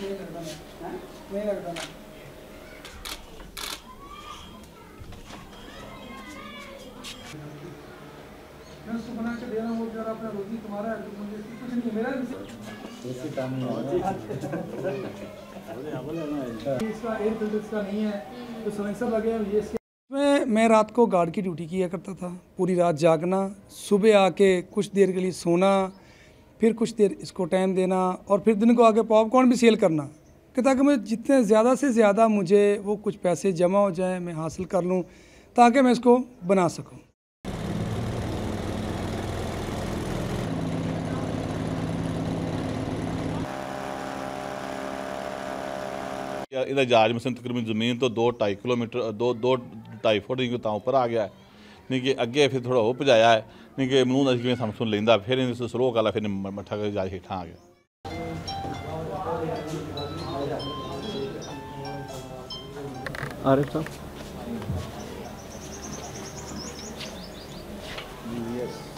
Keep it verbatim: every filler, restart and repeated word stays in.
बना के देना हो जरा अपना रोटी तुम्हारा कुछ नहीं मेरा ऐसे काम नहीं है तो समस्या लगे। मैं रात को गार्ड की ड्यूटी किया करता था, पूरी रात जागना, सुबह आके कुछ देर के लिए सोना, फिर कुछ देर इसको टाइम देना और फिर दिन को आके पॉपकॉर्न भी सेल करना कि ताकि मैं जितने ज़्यादा से ज़्यादा मुझे वो कुछ पैसे जमा हो जाए, मैं हासिल कर लूँ ताकि मैं इसको बना सकूँ। इधर जहाज में से तकरीबन ज़मीन तो दो ढाई किलोमीटर दो दो ढाई फुट नहीं तो ऊपर आ गया है नहीं कि अगे फिर थोड़ा हो पजाया है नहीं कि मनून अज में सुन लेंदा फिर स्लो गल फिर मठा कर जहाज हेठा आ गया। आरिफ साहब